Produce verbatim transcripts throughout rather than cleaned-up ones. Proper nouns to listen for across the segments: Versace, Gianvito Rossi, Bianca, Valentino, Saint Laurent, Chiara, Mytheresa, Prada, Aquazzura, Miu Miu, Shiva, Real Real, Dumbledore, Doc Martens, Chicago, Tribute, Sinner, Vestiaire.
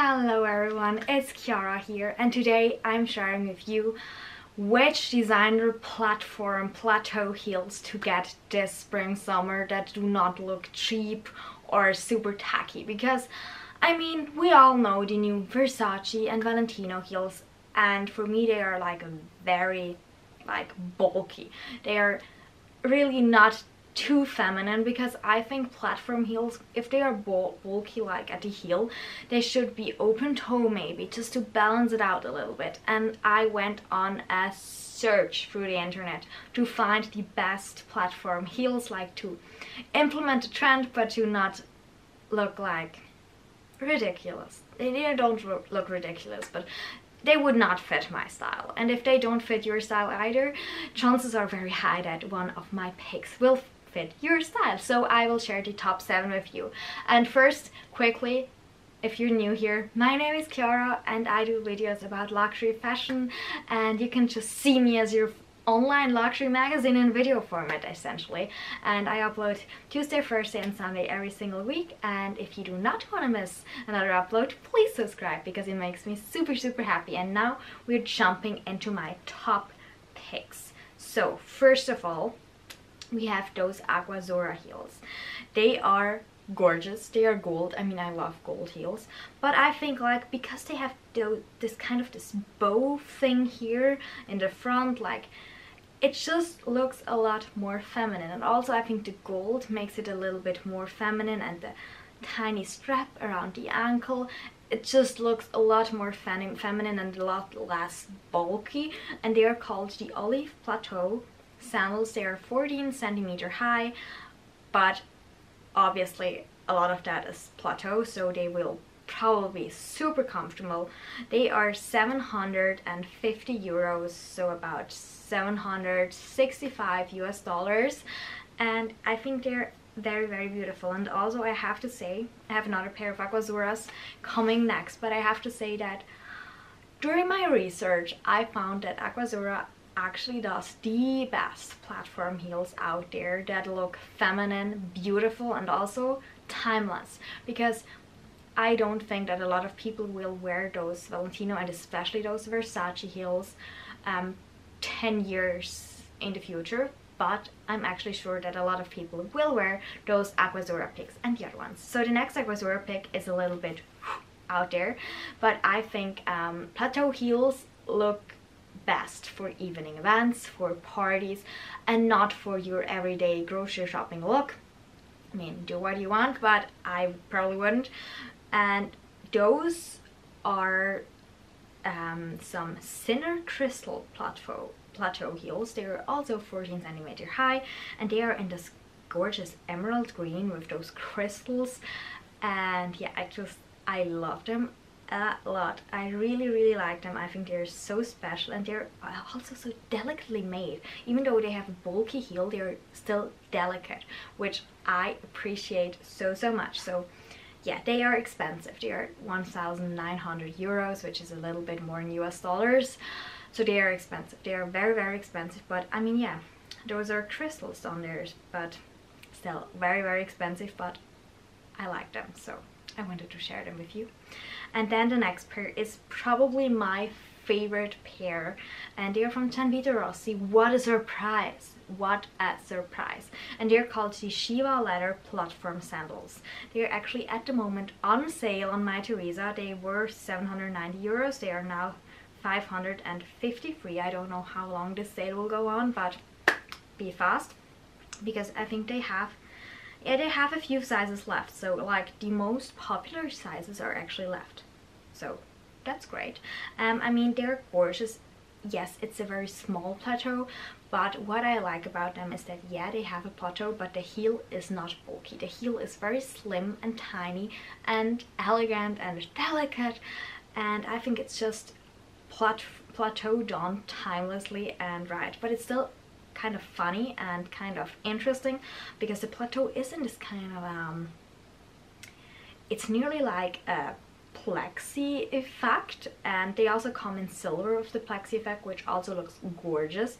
Hello everyone, it's Chiara here, and today I'm sharing with you which designer platform plateau heels to get this spring summer that do not look cheap or super tacky, because I mean we all know the new Versace and Valentino heels, and for me they are like very like bulky. They are really not too feminine, because I think platform heels, if they are bul bulky like at the heel, they should be open toe maybe, just to balance it out a little bit. And I went on a search through the internet to find the best platform heels, like to implement the trend but to not look like ridiculous. They don't look ridiculous, but they would not fit my style. And if they don't fit your style either, chances are very high that one of my picks will fit your style. So I will share the top seven with you. And first, quickly, if you're new here, my name is Chiara and I do videos about luxury fashion, and you can just see me as your online luxury magazine in video format essentially. And I upload Tuesday, Thursday and Sunday every single week, and if you do not want to miss another upload, please subscribe because it makes me super super happy. And now we're jumping into my top picks. So first of all, we have those Aquazzura heels. They are gorgeous, they are gold. I mean, I love gold heels, but I think like because they have this kind of this bow thing here in the front, like it just looks a lot more feminine. And also I think the gold makes it a little bit more feminine, and the tiny strap around the ankle, it just looks a lot more fem feminine and a lot less bulky. And they are called the olive plateau sandals. They are fourteen centimeter high, but obviously a lot of that is plateau, so they will probably be super comfortable. They are seven hundred fifty euros, so about seven hundred sixty-five US dollars, and I think they're very very beautiful. And also I have to say, I have another pair of Aquazzuras coming next, but I have to say that during my research I found that Aquazzura actually does the best platform heels out there that look feminine, beautiful and also timeless, because I don't think that a lot of people will wear those Valentino and especially those Versace heels um, ten years in the future, but I'm actually sure that a lot of people will wear those Aquazzura picks and the other ones. So the next Aquazzura pick is a little bit out there, but I think um, plateau heels look best for evening events, for parties, and not for your everyday grocery shopping look. I mean, do what you want, but I probably wouldn't. And those are um, some Sinner crystal plateau plateau heels. They are also fourteen centimeter high, and they are in this gorgeous emerald green with those crystals. And yeah, I just I love them a lot. I really really like them. I think they're so special, and they're also so delicately made. Even though they have a bulky heel, they're still delicate, which I appreciate so so much. So yeah, they are expensive. They are one thousand nine hundred euros, which is a little bit more in U S dollars, so they are expensive. They are very very expensive, but I mean yeah, those are crystals on there, but still very very expensive, but I like them, so I wanted to share them with you. And then the next pair is probably my favorite pair, and they are from Gianvito Rossi. What a surprise! What a surprise! And they are called the Shiva leather platform sandals. They are actually at the moment on sale on Mytheresa. They were seven hundred ninety euros. They are now five hundred fifty-three. I don't know how long this sale will go on, but be fast, because I think they have Yeah, they have a few sizes left, so like the most popular sizes are actually left, so that's great. Um, I mean, they're gorgeous. Yes, it's a very small plateau, but what I like about them is that yeah, they have a plateau, but the heel is not bulky. The heel is very slim and tiny and elegant and delicate, and I think it's just plat plateau done timelessly and right, but it's still kind of funny and kind of interesting, because the plateau isn't this kind of um it's nearly like a plexi effect, and they also come in silver with the plexi effect, which also looks gorgeous.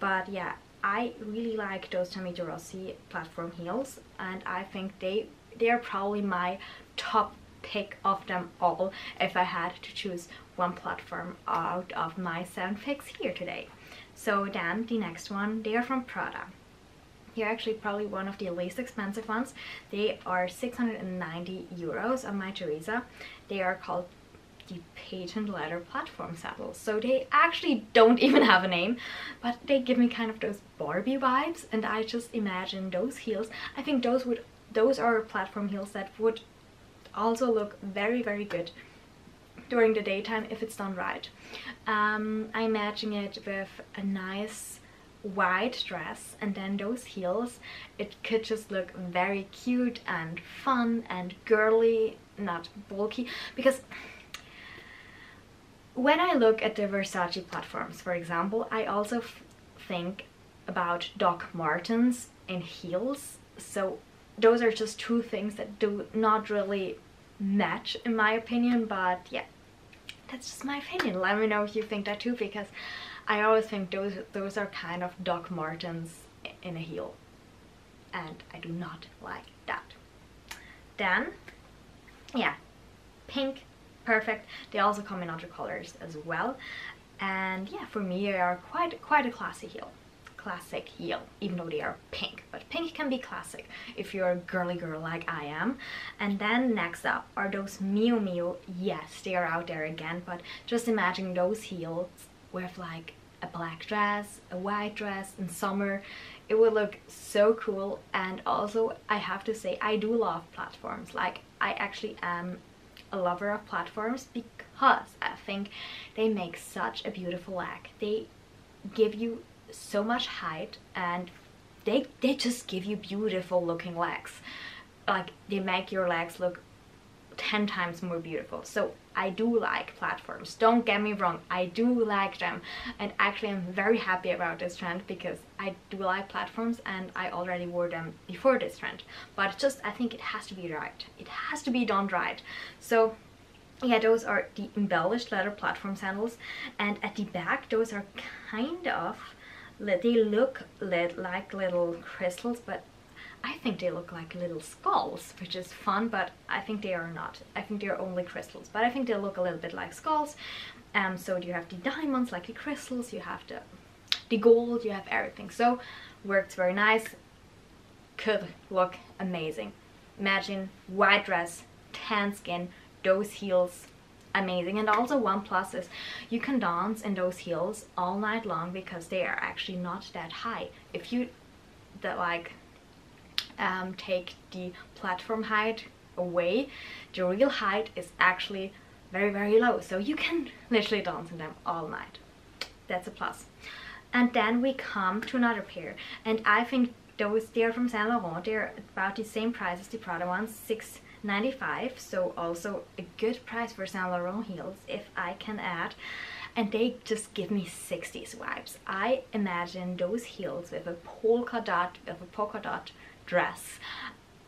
But yeah, I really like those Gianvito Rossi platform heels, and I think they they are probably my top pick of them all if I had to choose one platform out of my seven picks here today. So then the next one, they are from Prada. They're actually probably one of the least expensive ones. They are six hundred ninety euros on Mytheresa. They are called the patent leather platform saddles, so they actually don't even have a name, but they give me kind of those Barbie vibes, and I just imagine those heels. I think those would those are platform heels that would also look very very good during the daytime if it's done right. um I imagine it with a nice white dress and then those heels. It could just look very cute and fun and girly, not bulky, because when I look at the Versace platforms, for example, I also f think about Doc Martens and heels. So those are just two things that do not really match in my opinion, but yeah, that's just my opinion. Let me know if you think that too, because I always think those those are kind of Doc Martens in a heel, and I do not like that. Then, yeah, pink. Perfect. They also come in other colors as well, and yeah, for me they are quite quite a classy heel, classic heel, even though they are pink, but pink can be classic if you're a girly girl like I am. And then next up are those Miu Miu. Yes, they are out there again, but just imagine those heels with like a black dress, a white dress in summer. It would look so cool. And also I have to say, I do love platforms. Like, I actually am a lover of platforms because I think they make such a beautiful leg. They give you so much height, and they they just give you beautiful looking legs. Like, they make your legs look ten times more beautiful. So I do like platforms, don't get me wrong, I do like them, and actually I'm very happy about this trend because I do like platforms and I already wore them before this trend, but just I think it has to be right, it has to be done right. So yeah, those are the embellished leather platform sandals, and at the back those are kind of, they look like little crystals, but I think they look like little skulls, which is fun, but I think they are not. I think they are only crystals, but I think they look a little bit like skulls. Um, so you have the diamonds, like the crystals, you have the, the gold, you have everything. So, works very nice, could look amazing. Imagine white dress, tan skin, those heels, amazing. And also one plus is you can dance in those heels all night long because they are actually not that high. If you, the, like... Um, take the platform height away, the real height is actually very very low, so you can literally dance in them all night. That's a plus. And then we come to another pair, and I think those, they are from Saint Laurent. They're about the same price as the Prada ones, six ninety-five, so also a good price for Saint Laurent heels if I can add. And they just give me sixties vibes. I imagine those heels with a polka dot, with a polka dot dress,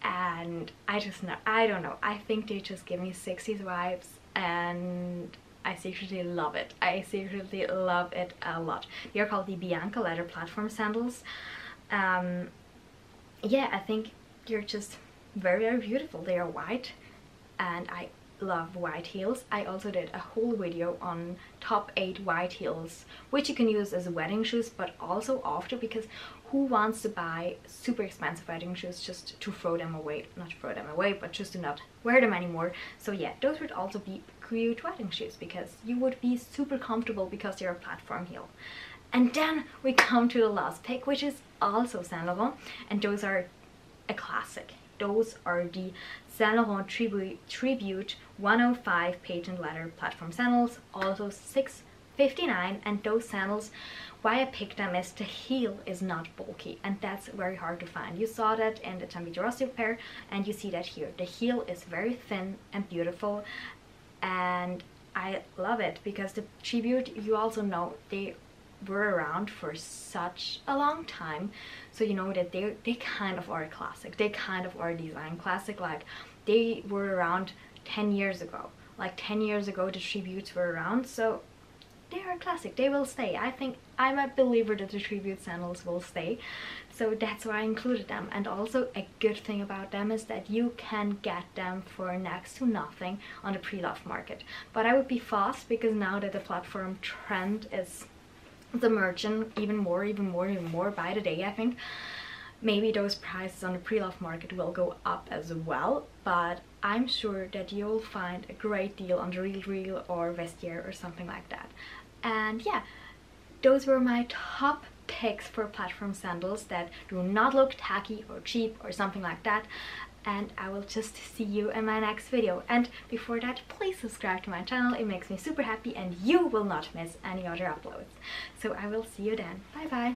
and I just know, I don't know, I think they just give me sixties vibes, and I secretly love it. I secretly love it a lot. They are called the Bianca leather platform sandals. Um, yeah, I think they're just very very beautiful. They are white, and I love white heels. I also did a whole video on top eight white heels, which you can use as wedding shoes, but also after, because who wants to buy super expensive wedding shoes just to throw them away? Not throw them away, but just to not wear them anymore. So yeah, those would also be cute wedding shoes because you would be super comfortable because they're a platform heel. And then we come to the last pick, which is also Saint Laurent, and those are a classic. Those are the Saint Laurent Tribute one oh five patent leather platform sandals, also six fifty-nine. And those sandals, why I picked them is the heel is not bulky, and that's very hard to find. You saw that in the Gianvito Rossi pair, and you see that here. The heel is very thin and beautiful, and I love it because the Tribute, you also know, they were around for such a long time, so you know that they they kind of are classic, they kind of are design classic. Like, they were around ten years ago, like ten years ago the Tributes were around, so they are classic, they will stay. I think I'm a believer that the Tribute sandals will stay, so that's why I included them. And also a good thing about them is that you can get them for next to nothing on the pre-loved market. But I would be fast, because now that the platform trend is the merchant even more, even more, even more by the day, I think maybe those prices on the pre-loved market will go up as well, but I'm sure that you'll find a great deal on the Real Real or Vestiaire or something like that. And yeah, those were my top picks for platform sandals that do not look tacky or cheap or something like that. And I will just see you in my next video. And before that, please subscribe to my channel. It makes me super happy and you will not miss any other uploads. So I will see you then. Bye bye.